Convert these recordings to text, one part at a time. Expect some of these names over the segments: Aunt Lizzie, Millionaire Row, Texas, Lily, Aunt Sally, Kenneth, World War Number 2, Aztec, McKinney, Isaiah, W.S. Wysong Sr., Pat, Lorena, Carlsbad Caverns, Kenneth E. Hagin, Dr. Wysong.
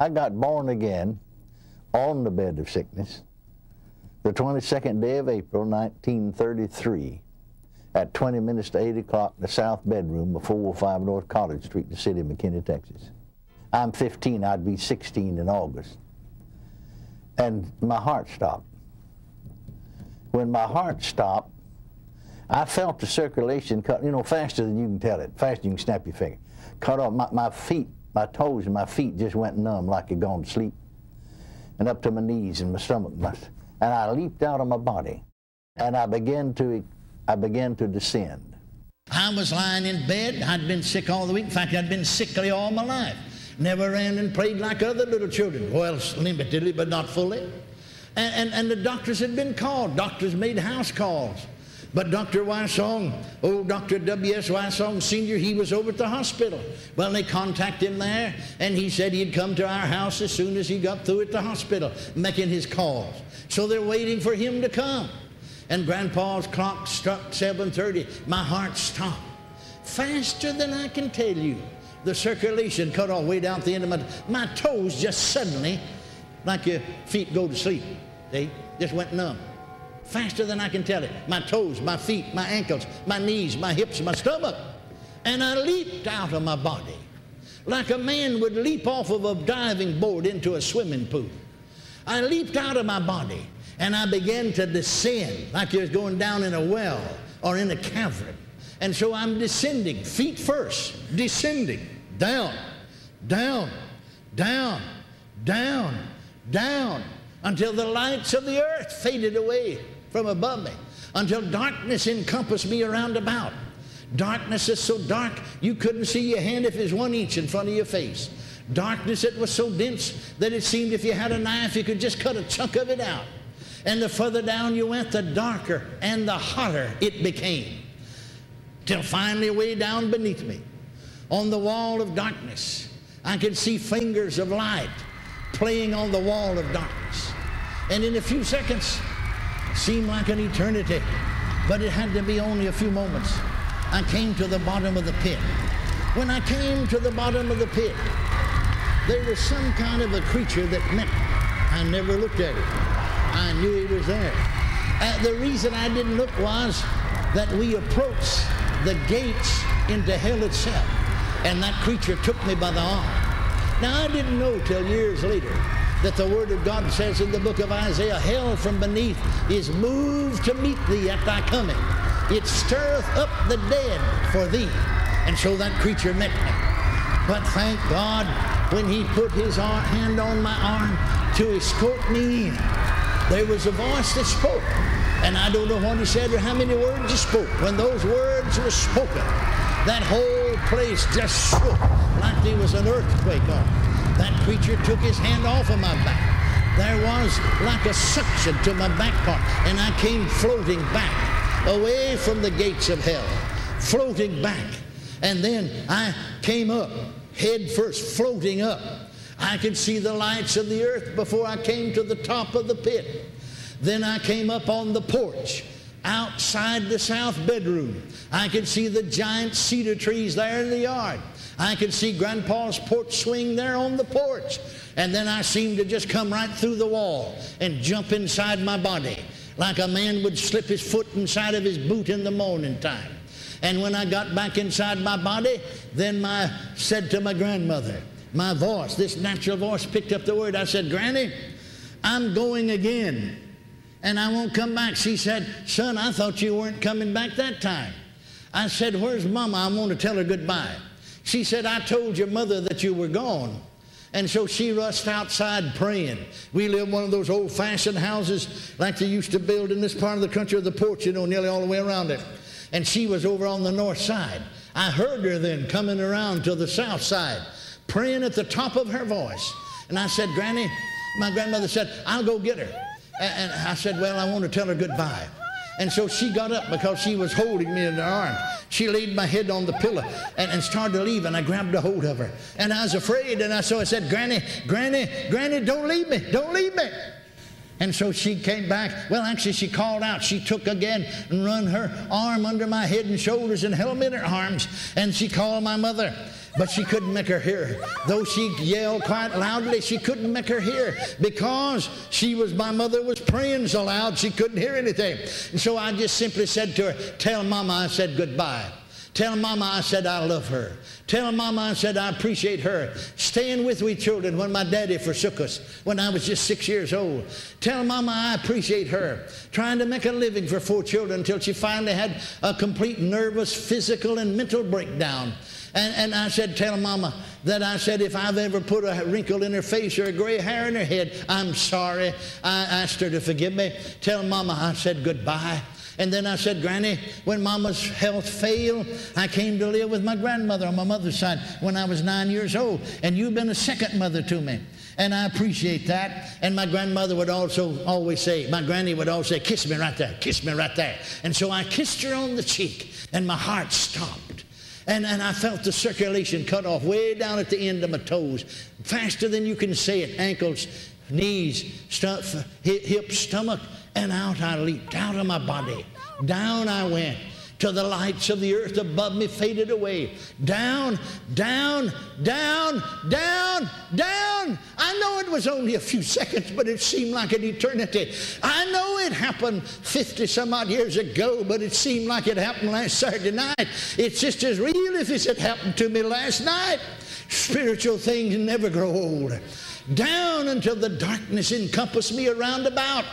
I got born again on the bed of sickness the 22nd day of April, 1933, at 20 minutes to 8 o'clock in the south bedroom of 405 North College Street in the city of McKinney, Texas. I'm 15, I'd be 16 in August. And my heart stopped. When my heart stopped, I felt the circulation cut, you know, faster than you can tell it, faster than you can snap your finger. Cut off my feet, my toes and my feet just went numb like you'd gone to sleep. And up to my knees and my stomach. And I leaped out of my body. And I began to descend. I was lying in bed. I'd been sick all the week. In fact, I'd been sickly all my life. Never ran and played like other little children. Well, limitedly, but not fully. And the doctors had been called. Doctors made house calls. But Dr. Wysong, old Dr. W.S. Wysong Sr., he was over at the hospital. Well, they contacted him there, and he said he'd come to our house as soon as he got through at the hospital, making his calls. So they're waiting for him to come. And Grandpa's clock struck 7:30. My heart stopped. Faster than I can tell you. The circulation cut off way down at the end of my toes just suddenly, like your feet go to sleep. They just went numb. Faster than I can tell it. My toes, my feet, my ankles, my knees, my hips, my stomach. And I leaped out of my body like a man would leap off of a diving board into a swimming pool. I leaped out of my body and I began to descend like you're going down in a well or in a cavern. And so I'm descending, feet first, descending, down, down, down, down, down, until the lights of the earth faded away from above me, until darkness encompassed me around about. Darkness is so dark you couldn't see your hand if it was 1 inch in front of your face. Darkness that was so dense that it seemed if you had a knife you could just cut a chunk of it out. And the further down you went, the darker and the hotter it became, till finally way down beneath me on the wall of darkness I could see fingers of light playing on the wall of darkness. And in a few seconds, it seemed like an eternity, but it had to be only a few moments, I came to the bottom of the pit. When I came to the bottom of the pit, there was some kind of a creature that met me. I never looked at it. I knew it was there. The reason I didn't look was that we approached the gates into hell itself, and that creature took me by the arm. Now, I didn't know till years later that the Word of God says in the book of Isaiah, hell from beneath is moved to meet thee at thy coming. It stirreth up the dead for thee. And so that creature met me. But thank God when he put his hand on my arm to escort me in, there was a voice that spoke. And I don't know what he said or how many words he spoke. When those words were spoken, that whole place just shook like there was an earthquake on. That creature took his hand off of my back. There was like a suction to my back part, and I came floating back, away from the gates of hell, floating back. And then I came up, head first, floating up. I could see the lights of the earth before I came to the top of the pit. Then I came up on the porch. Outside the south bedroom, I could see the giant cedar trees there in the yard. I could see Grandpa's porch swing there on the porch. And then I seemed to just come right through the wall and jump inside my body like a man would slip his foot inside of his boot in the morning time. And when I got back inside my body, then I said to my grandmother, my voice, this natural voice picked up the word. I said, Granny, I'm going again. And I won't come back. She said, son, I thought you weren't coming back that time. I said, where's Mama? I want to tell her goodbye. She said, I told your mother that you were gone. And so she rushed outside praying. We live in one of those old-fashioned houses like they used to build in this part of the country with the porch, you know, nearly all the way around it. And she was over on the north side. I heard her then coming around to the south side, praying at the top of her voice. And I said, Granny, my grandmother said, I'll go get her. And I said, well, I want to tell her goodbye. And so she got up because she was holding me in her arms. She laid my head on the pillow and started to leave, and I grabbed a hold of her. And I was afraid, and so I said, Granny, Granny, Granny, don't leave me, don't leave me. And so she came back. Well, actually, she called out. She took again and run her arm under my head and shoulders and held me in her arms. And she called my mother. but she couldn't make her hear. Though she yelled quite loudly, she couldn't make her hear because my mother was praying so loud she couldn't hear anything. And so I just simply said to her, tell Mama I said goodbye. Tell Mama I said I love her. Tell Mama I said I appreciate her. Staying with we children when my daddy forsook us when I was just 6 years old. Tell Mama I appreciate her. Trying to make a living for four children until she finally had a complete nervous, physical, and mental breakdown. And I said, tell Mama that I said if I've ever put a wrinkle in her face or a gray hair in her head, I'm sorry. I asked her to forgive me. Tell Mama I said goodbye. And then I said, Granny, when Mama's health failed, I came to live with my grandmother on my mother's side when I was 9 years old. And you've been a second mother to me. And I appreciate that. And my grandmother would also always say, my granny would always say, kiss me right there, kiss me right there. And so I kissed her on the cheek and my heart stopped. And I felt the circulation cut off way down at the end of my toes, faster than you can say it, ankles, knees, hips, stomach. And out I leaped, out of my body. Down I went till the lights of the earth above me faded away. Down, down, down, down, down. I know it was only a few seconds, but it seemed like an eternity. I know it happened 50-some-odd years ago, but it seemed like it happened last Saturday night. It's just as real as if it happened to me last night. Spiritual things never grow old. Down until the darkness encompassed me around about.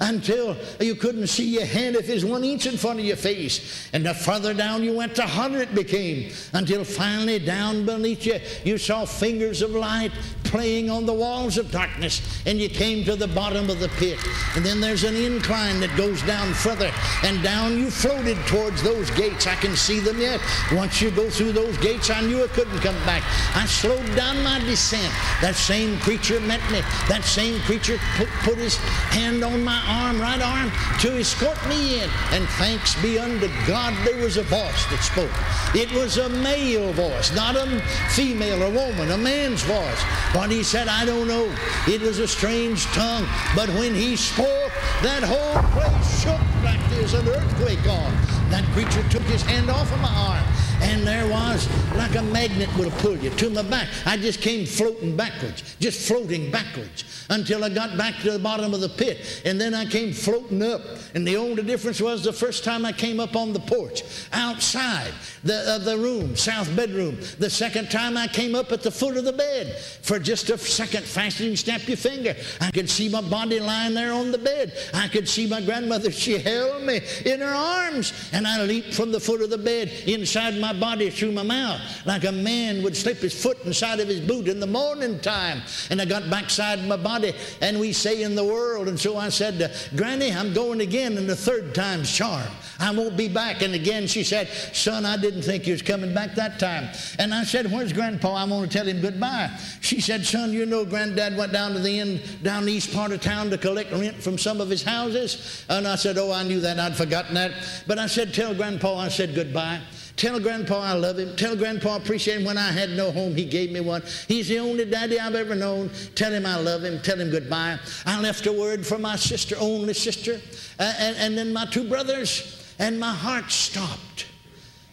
Until you couldn't see your hand if it's 1 inch in front of your face. And the further down you went, the harder it became. Until finally down beneath you, you saw fingers of light playing on the walls of darkness. And you came to the bottom of the pit. And then there's an incline that goes down further. And down you floated towards those gates. I can see them yet. Once you go through those gates, I knew I couldn't come back. I slowed down my descent. That same creature met me. That same creature put his hand on my arm, right arm, to escort me in. And thanks be unto God, there was a voice that spoke. It was a male voice, not a female or woman, a man's voice. But he said, I don't know. It was a strange tongue. But when he spoke, that whole place shook like there's an earthquake on. That creature took his hand off of my arm. And there was, like a magnet would have pulled you to my back. I just came floating backwards, just floating backwards until I got back to the bottom of the pit. And then I came floating up. And the only difference was the first time I came up on the porch, outside the room, south bedroom. The second time I came up at the foot of the bed. For just a second, faster than you snap your finger, I could see my body lying there on the bed. I could see my grandmother. She held me in her arms. And I leaped from the foot of the bed inside my body through my mouth, like a man would slip his foot inside of his boot in the morning time. And I got backside my body, and we say in the world. And so I said to Granny, I'm going again, and the third time's charm. I won't be back. And again she said, son, I didn't think you was coming back that time. And I said, where's Grandpa? I want to tell him goodbye. She said, son, you know Granddad went down to the end, down the east part of town to collect rent from some of his houses. And I said, oh, I knew that. I'd forgotten that. But I said, tell Grandpa I said goodbye. Tell Grandpa I love him. Tell Grandpa I appreciate him. When I had no home, he gave me one. He's the only daddy I've ever known. Tell him I love him. Tell him goodbye. I left a word for my sister, only sister, and then my two brothers. And my heart stopped.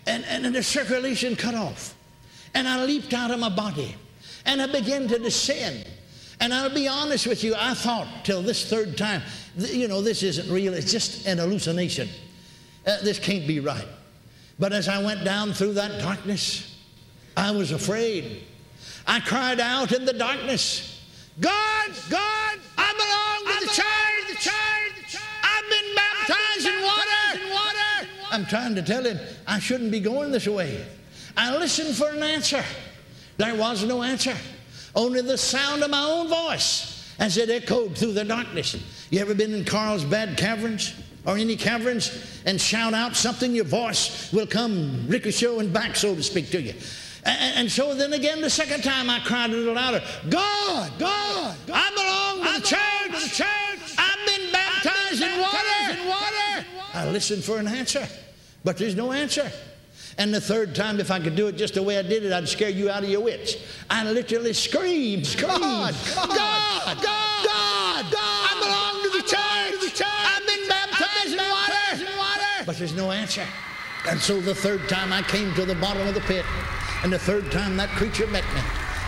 And the circulation cut off. And I leaped out of my body. And I began to descend. And I'll be honest with you, I thought till this third time, you know, this isn't real. It's just an hallucination. This can't be right. But as I went down through that darkness, I was afraid. I cried out in the darkness, God, God, I belong to the church. I've been baptized in water. I'm trying to tell him I shouldn't be going this way. I listened for an answer. There was no answer. Only the sound of my own voice as it echoed through the darkness. You ever been in Carlsbad Caverns? Or any caverns, and shout out something, your voice will come ricocheting back, so to speak, to you. And so then again, the second time I cried a little louder, God, God, I belong to the church. I've been baptized in water. I listened for an answer, but there's no answer. And the third time, if I could do it just the way I did it, I'd scare you out of your wits. I literally screamed, God, God, God, God, God. There's no answer. And so the third time I came to the bottom of the pit, And the third time that creature met me.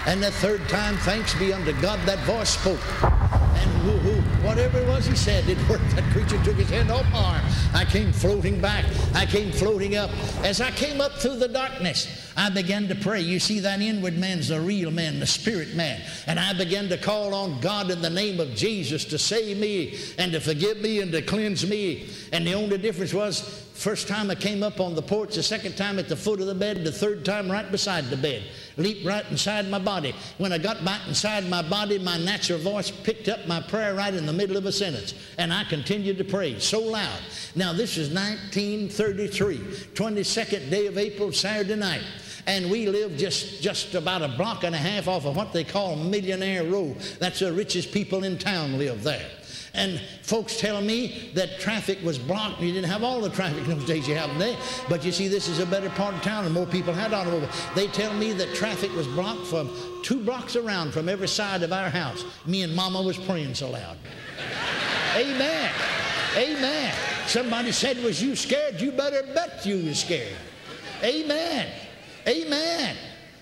And the third time, thanks be unto God, that voice spoke. And whatever it was he said, it worked. That creature took his hand off my arm. I came floating back. I came floating up. As I came up through the darkness, I began to pray. You see, that inward man's the real man, the spirit man. And I began to call on God in the name of Jesus to save me and to forgive me and to cleanse me. And the only difference was, first time I came up on the porch, the second time at the foot of the bed, the third time right beside the bed. Leaped right inside my body. When I got back inside my body, my natural voice picked up my prayer right in the middle of a sentence. And I continued to pray so loud. Now this is 1933, 22nd day of April, Saturday night. And we lived just about a block and a half off of what they call Millionaire Row. That's the richest people in town live there. And folks tell me that traffic was blocked. You didn't have all the traffic in those days you have today. But you see, this is a better part of town and more people had automobiles. They tell me that traffic was blocked from 2 blocks around from every side of our house. Me and Mama was praying so loud. Amen. Amen. Somebody said, was you scared? You better bet you was scared. Amen. Amen.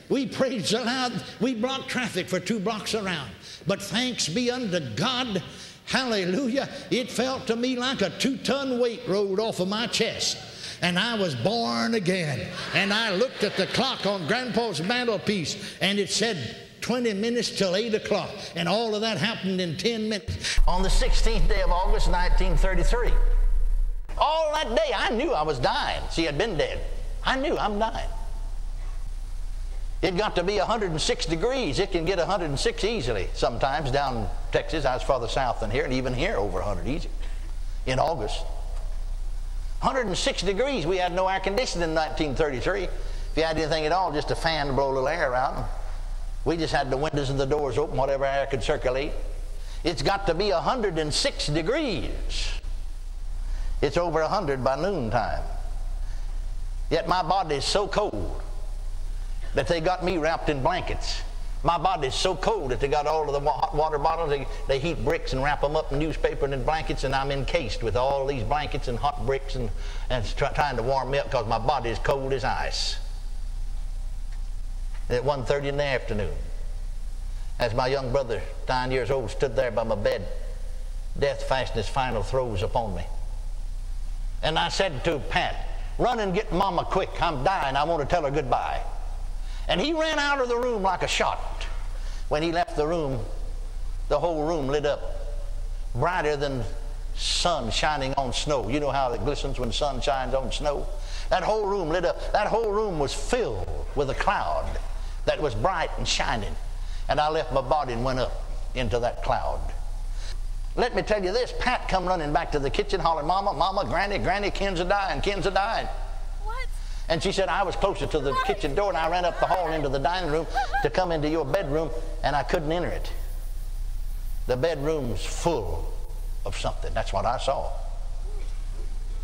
We prayed so loud. We blocked traffic for 2 blocks around. But thanks be unto God. Hallelujah. It felt to me like a 2-ton weight rolled off of my chest. And I was born again. And I looked at the clock on Grandpa's mantelpiece, and it said 20 minutes till 8 o'clock. And all of that happened in 10 minutes. On the 16th day of August, 1933, all that day I knew I was dying. She had been dead. I knew I'm dying. It got to be 106 degrees. It can get 106 easily sometimes down in Texas. I was farther south than here, and even here over 100 easy in August. 106 degrees. We had no air conditioning in 1933. If you had anything at all, just a fan to blow a little air out. We just had the windows and the doors open, whatever air could circulate. It's got to be 106 degrees. It's over 100 by noontime. Yet my body is so cold that they got me wrapped in blankets. My body's so cold that they got all of the hot water bottles. They heat bricks and wrap them up in newspaper and in blankets, and I'm encased with all these blankets and hot bricks and trying to warm me up because my body is cold as ice. And at 1:30 in the afternoon, as my young brother, 9 years old, stood there by my bed, death fastened his final throes upon me. And I said to Pat, run and get Mama quick. I'm dying. I want to tell her goodbye. And he ran out of the room like a shot. When he left the room, the whole room lit up brighter than sun shining on snow. You know how it glistens when sun shines on snow? That whole room lit up. That whole room was filled with a cloud that was bright and shining. And I left my body and went up into that cloud. Let me tell you this, Pat come running back to the kitchen hollering, Mama, Mama, Granny, Granny, Ken's a-dying, Ken's a-dying. And she said, I was closer to the kitchen door, and I ran up the hall into the dining room to come into your bedroom, and I couldn't enter it. The bedroom's full of something. That's what I saw.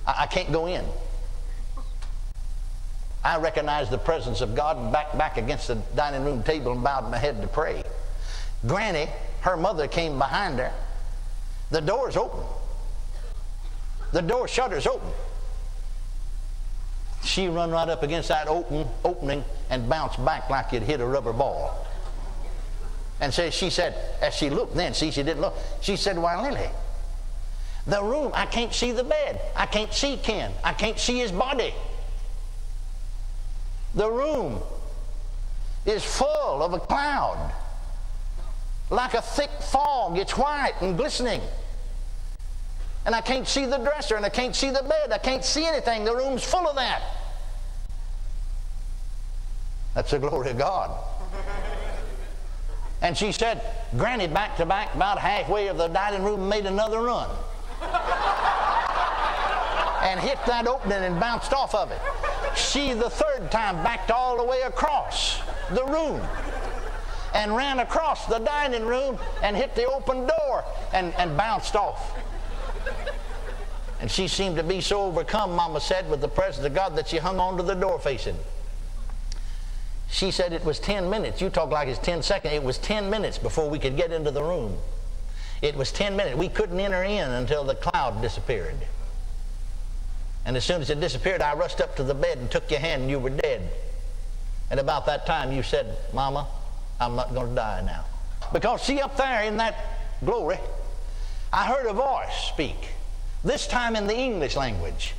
I can't go in. I recognized the presence of God and backed back against the dining room table and bowed my head to pray. Granny, her mother, came behind her. The door's open. The door shutter's open. She run right up against that opening and bounced back like you'd hit a rubber ball. And so she said, as she looked then, see, she didn't look. She said, why, Lily, the room, I can't see the bed. I can't see Ken. I can't see his body. The room is full of a cloud, like a thick fog. It's white and glistening. And I can't see the dresser, and I can't see the bed. I can't see anything. The room's full of that. That's the glory of God. And she said, Granny, back to back, about halfway of the dining room, made another run. And hit that opening and bounced off of it. She, the third time, backed all the way across the room and ran across the dining room and hit the open door and bounced off. And she seemed to be so overcome, Mama said, with the presence of God that she hung on to the door facing. She said it was 10 minutes. You talk like it's 10 seconds. It was 10 minutes before we could get into the room. It was 10 minutes. We couldn't enter in until the cloud disappeared. And as soon as it disappeared, I rushed up to the bed and took your hand, and you were dead. And about that time you said, Mama, I'm not going to die now. Because see, up there in that glory, I heard a voice speak, this time in the English language.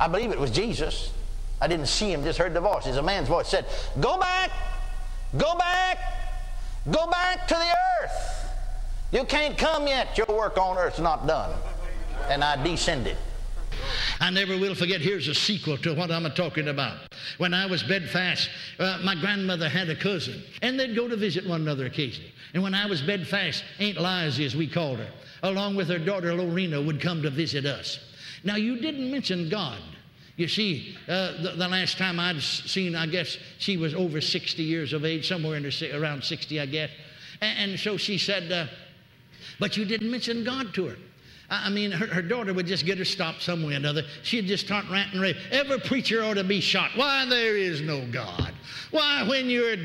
I believe it was Jesus. I didn't see him, just heard the voice. It's a man's voice. It said, go back, go back, go back to the earth. You can't come yet. Your work on earth's not done. And I descended. I never will forget. Here's a sequel to what I'm talking about. When I was bedfast, my grandmother had a cousin, and they'd go to visit one another occasionally. And when I was bedfast, Aunt Lizzie, as we called her, along with her daughter Lorena, would come to visit us. Now, you didn't mention God. You see, the last time I'd seen, I guess she was over 60 years of age, somewhere in her, around 60, I guess. And so she said, but you didn't mention God to her. I mean, her daughter would just get her stopped some way or another. She'd just start ranting, raving. Every preacher ought to be shot. Why, there is no God. Why, when you're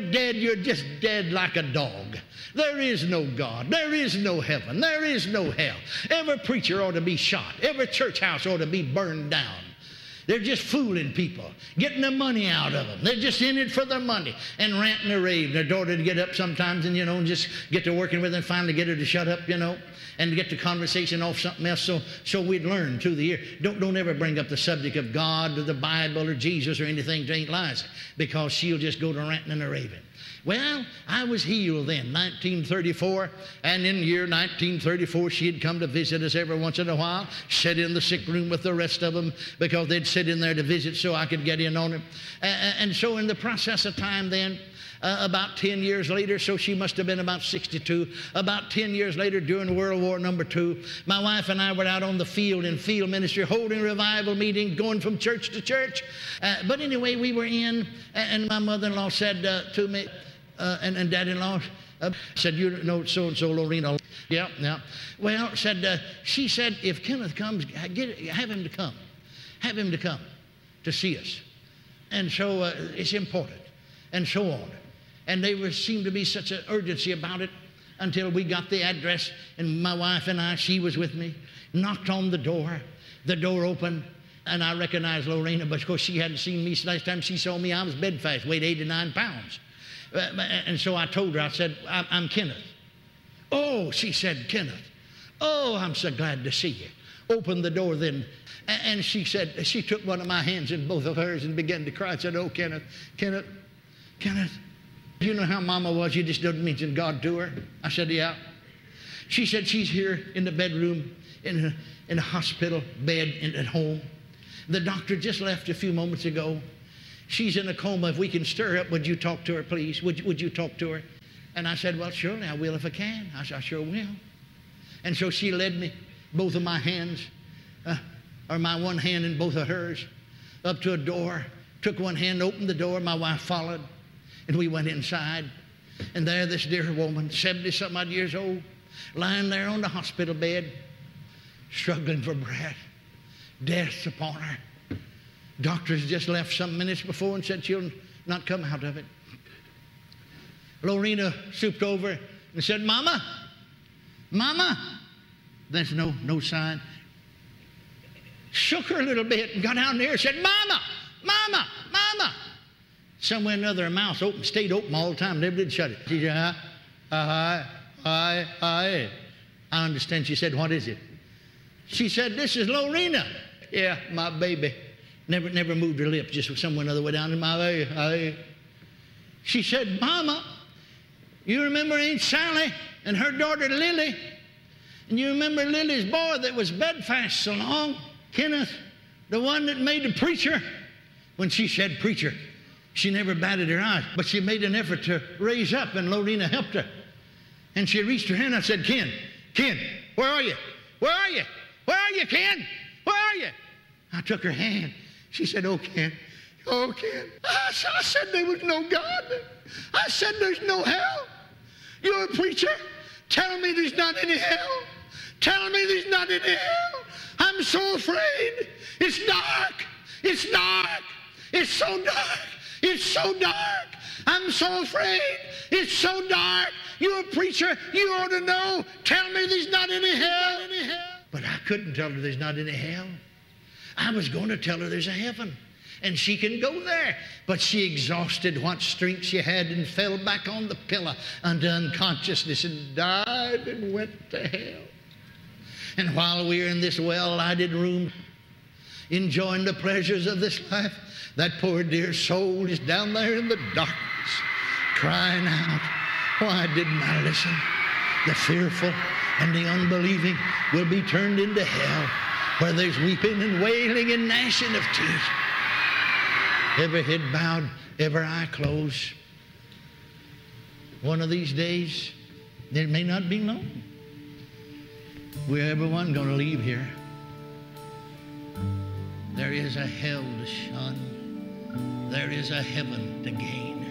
dead, you're just dead like a dog. There is no God. There is no heaven. There is no hell. Every preacher ought to be shot. Every church house ought to be burned down. They're just fooling people, getting the money out of them. They're just in it for their money and ranting and raving. Their daughter would get up sometimes and, you know, just get to working with them, finally get her to shut up, you know, and get the conversation off something else. So we'd learn through the year. Don't ever bring up the subject of God or the Bible or Jesus or anything to Aunt Liza, because she'll just go to ranting and raving. Well, I was healed then, 1934, and in the year 1934, she'd come to visit us every once in a while, sit in the sick room with the rest of them, because they'd sit in there to visit so I could get in on her. And so in the process of time then, about 10 years later, so she must have been about 62, about 10 years later during World War Number 2, my wife and I were out on the field in field ministry, holding revival meetings, going from church to church. But anyway, we were in, and my mother-in-law said to me, and dad-in-law said, you know so-and-so, Lorena. Yeah, yeah. Well, said, she said, if Kenneth comes, have him to come. Have him to come to see us. And so it's important, and so on. And there seemed to be such an urgency about it until we got the address, and my wife and I, she was with me, knocked on the door opened, and I recognized Lorena, but of course she hadn't seen me. Last time she saw me, I was bedfast, weighed 89 pounds. And so I told her, I said, I'm Kenneth. Oh, she said, Kenneth. Oh, I'm so glad to see you. Opened the door then, and she said, she took one of my hands in both of hers and began to cry. I said, oh, Kenneth, Kenneth, Kenneth. You know how Mama was? You just didn't mention God to her. I said, yeah. She said she's here in the bedroom, in a hospital bed at home. The doctor just left a few moments ago. She's in a coma. If we can stir her up, would you talk to her, please? Would you talk to her? And I said, well, surely I will if I can. I sure will. And so she led me, both of my hands, or my one hand and both of hers, up to a door. Took one hand, opened the door. My wife followed. And we went inside, and there this dear woman, 70-some-odd years old, lying there on the hospital bed, struggling for breath, death upon her. Doctors just left some minutes before and said she'll not come out of it. Lorena stooped over and said, Mama, Mama. There's no sign. Shook her a little bit and got down there and said, Mama, Mama, Mama. Somewhere or another, her mouth open, stayed open all the time. Never did shut it. She said, I understand. She said, what is it? She said, this is Lorena. Yeah, my baby. Never moved her lips, just somewhere or another way down to my baby. She said, Mama, you remember Aunt Sally and her daughter Lily? And you remember Lily's boy that was bedfast so long? Kenneth, the one that made the preacher? When she said preacher, she never batted her eyes, but she made an effort to raise up, and Lorena helped her. And she reached her hand and said, Ken, Ken, where are you? Where are you? Where are you, Ken? Where are you? I took her hand. She said, oh, Ken, oh, Ken. I said there was no God. I said there's no hell. You're a preacher. Tell me there's not any hell. Tell me there's not any hell. I'm so afraid. It's dark. It's dark. It's so dark. It's so dark. I'm so afraid. It's so dark. You're a preacher. You ought to know. Tell me there's not any hell. But I couldn't tell her there's not any hell. I was going to tell her there's a heaven. and she can go there. But she exhausted what strength she had and fell back on the pillow unto unconsciousness and died and went to hell. And while we are in this well-lighted room enjoying the pleasures of this life, that poor dear soul is down there in the darkness crying out, why didn't I listen? The fearful and the unbelieving will be turned into hell, where there's weeping and wailing and gnashing of teeth. Every head bowed, every eye closed. One of these days, it may not be long. We're everyone going to leave here. There is a hell to shun. There is a heaven to gain.